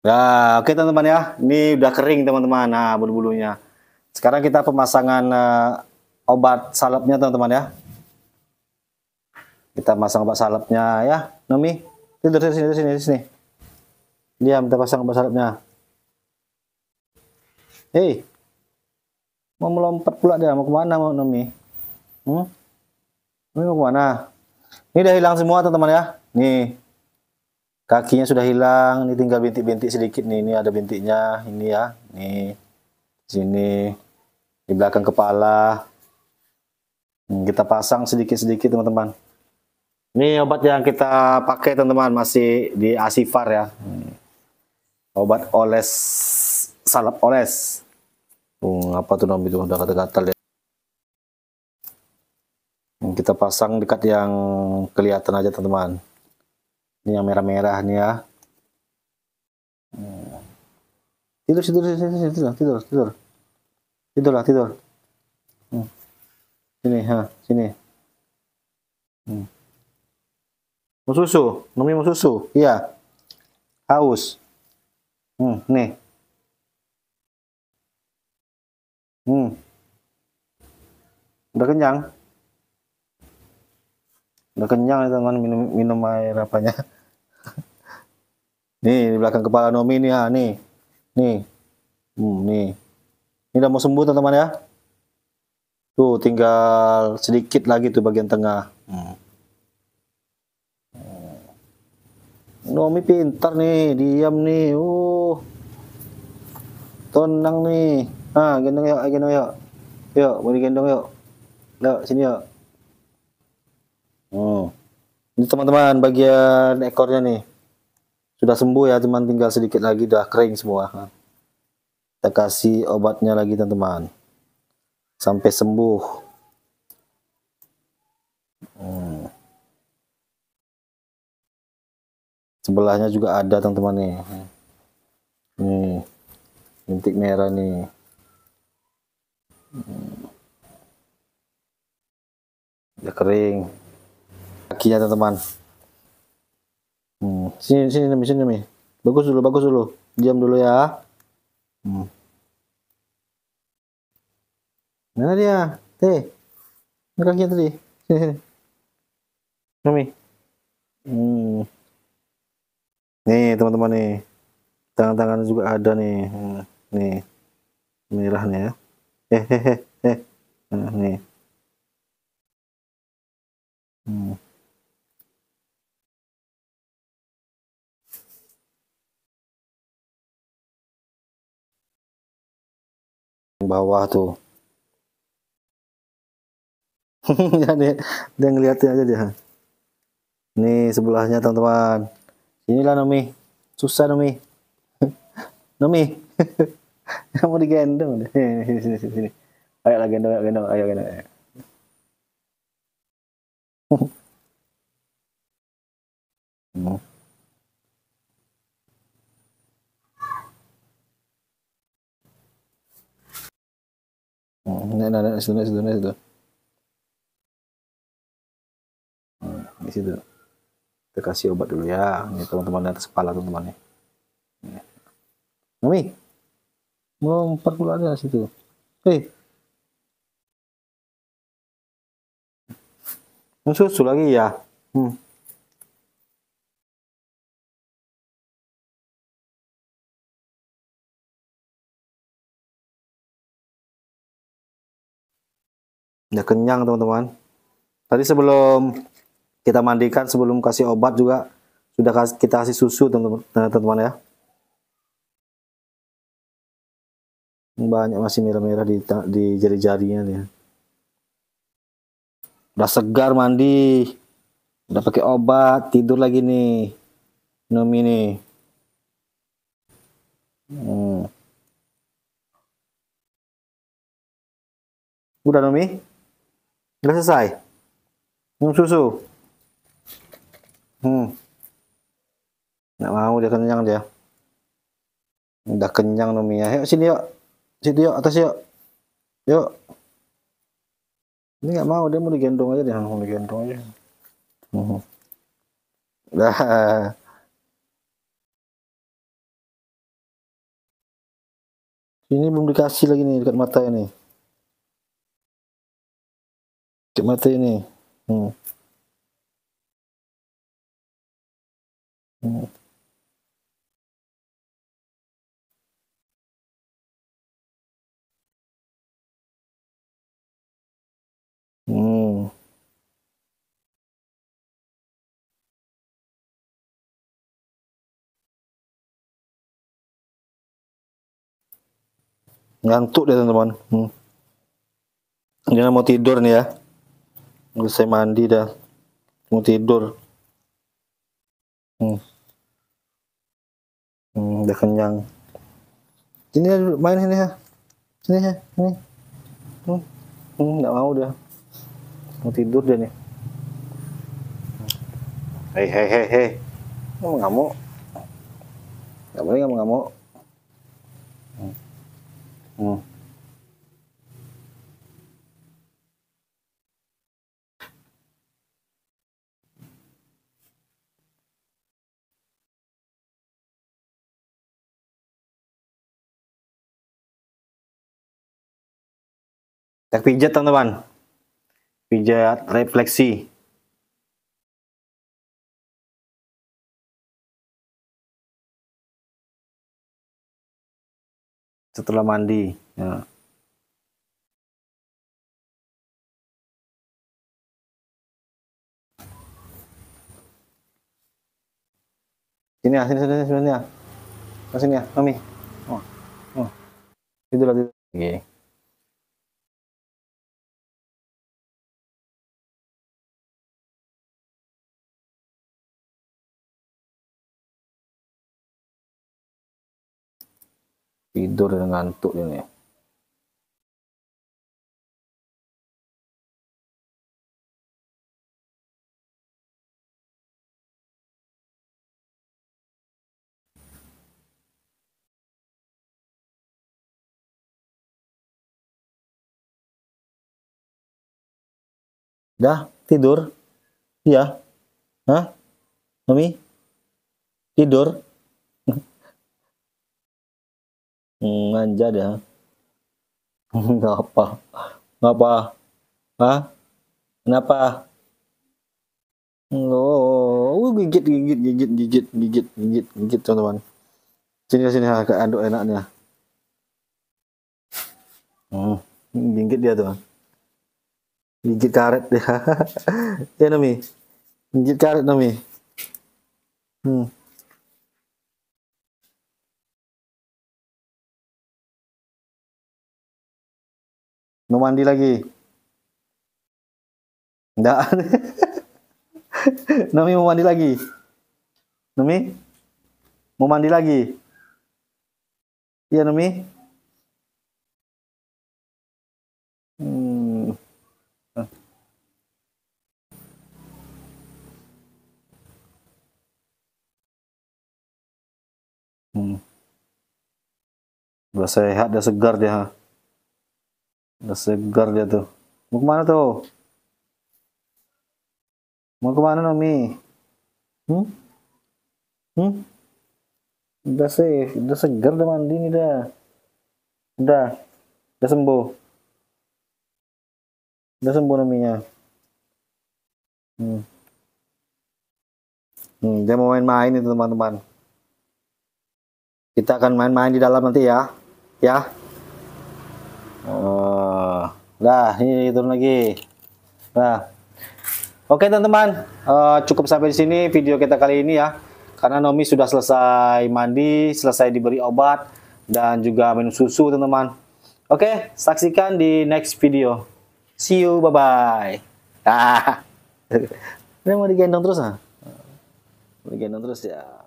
Nah, oke teman-teman ya, ini udah kering teman-teman, nah bulu-bulunya. Sekarang kita pemasangan obat salepnya teman-teman ya. Kita pasang obat salepnya ya, Nomi. Tidur sini. Diam, kita pasang obat salepnya. Hei, mau melompat pula dia, mau kemana mau Nomi? Nomi mau kemana? Ini udah hilang semua teman-teman ya, nih. Kakinya sudah hilang, ini tinggal bintik-bintik sedikit nih. Ini ada bintiknya, ini ya, nih, sini, di belakang kepala. Kita pasang sedikit-sedikit teman-teman. Ini obat yang kita pakai teman-teman, masih di Asifar ya. Obat oles, salep oles. Apa tuh Nomi tuh, udah gatal-gatal ya. Kita pasang dekat yang kelihatan aja teman-teman. Ini yang merah-merah nih ya. Tidur. Sini. Mau susu, Nomi mau susu, iya. Haus. Nih. Udah kenyang. Udah kenyang nih teman, minum air apanya. Nih di belakang kepala Nomi nih ya, nih. Ini udah mau sembuh teman-teman ya. Tuh tinggal sedikit lagi tuh bagian tengah. Nomi pintar nih, diam nih. Tenang nih. Ah, gendong yuk. Yuk, mau digendong yuk. Yuk, sini yuk. Ini teman-teman bagian ekornya nih sudah sembuh ya, cuman tinggal sedikit lagi, udah kering semua. Kita kasih obatnya lagi teman-teman sampai sembuh. Sebelahnya juga ada teman-teman nih, bintik merah nih. Udah kering kakinya teman-teman. Sini. Bagus dulu. Diam dulu ya. Mana dia? Kakinya tadi. Sini. Nomi. Nih, teman-teman nih. Tangan-tangannya juga ada nih. Nih. Merah nih ya. Nih. Bawah tuh. dia ngeliatin aja dia. Nih sebelahnya teman-teman. Inilah Nomi. Susah Nomi. Nomi. Mau digendong. Sini. Ayolah gendong. Ayo gendong. Di situ. Kita kasih obat dulu ya. Ini teman-teman di atas kepala teman-teman nih. Nomi. Ngumpet pula ada situ. Susu lagi ya. Udah kenyang teman-teman. Tadi sebelum kita mandikan, sebelum kasih obat juga sudah kita kasih susu teman-teman ya. Banyak masih merah-merah di jari-jarinya nih. Udah segar mandi, udah pakai obat, tidur lagi nih Nomi nih. Udah Nomi? Udah selesai. Minum susu. Nggak mau dia, kenyang dia. Udah kenyang Nomi ya. Yuk sini yuk. Situ yuk, atas yuk. Yuk. Ini nggak mau, dia mau digendong aja dia. Udah. Ini belum dikasih lagi nih dekat mata ini. Dekat mata ini. Ngantuk deh teman-teman. Jangan mau tidur nih ya. Selesai mandi dah. Mau tidur. Udah kenyang. Ini main ini ya. Sini ya, ini. Nggak mau dah. Mau tidur deh nih. Hei. Ngamuk. Nggak boleh ngamuk. Tak pijat teman-teman, pijat refleksi. Setelah mandi, ya. Sini ya, Nomi. Tidur. Oke. Tidur dan ngantuk ini. Dah tidur? Iya. Hah? Nomi? Tidur? Manja dah. Ngapa? Hah? Kenapa? Gigit teman-teman. Sini agak aduk enaknya. Gigit dia teman. Gigit karet dia. Ya Nomi. Gigit karet Nomi. Mau mandi lagi? Nggak. Nomi mau mandi lagi? Nomi? Mau mandi lagi? Iya Nomi? Udah sehat, udah segar dia ha? Udah segar dia tuh. Mau kemana tuh? Mau kemana Nomi? Udah safe, udah segar, udah mandi nih dah. Udah sembuh. Udah sembuh Nominya. Dia mau main-main itu teman-teman. Kita akan main-main di dalam nanti ya. Ini turun lagi. Oke teman-teman, cukup sampai di sini video kita kali ini ya. Karena Nomi sudah selesai mandi, selesai diberi obat dan juga minum susu teman-teman. Oke, saksikan di next video. See you, bye-bye. Ini mau digendong terus ya?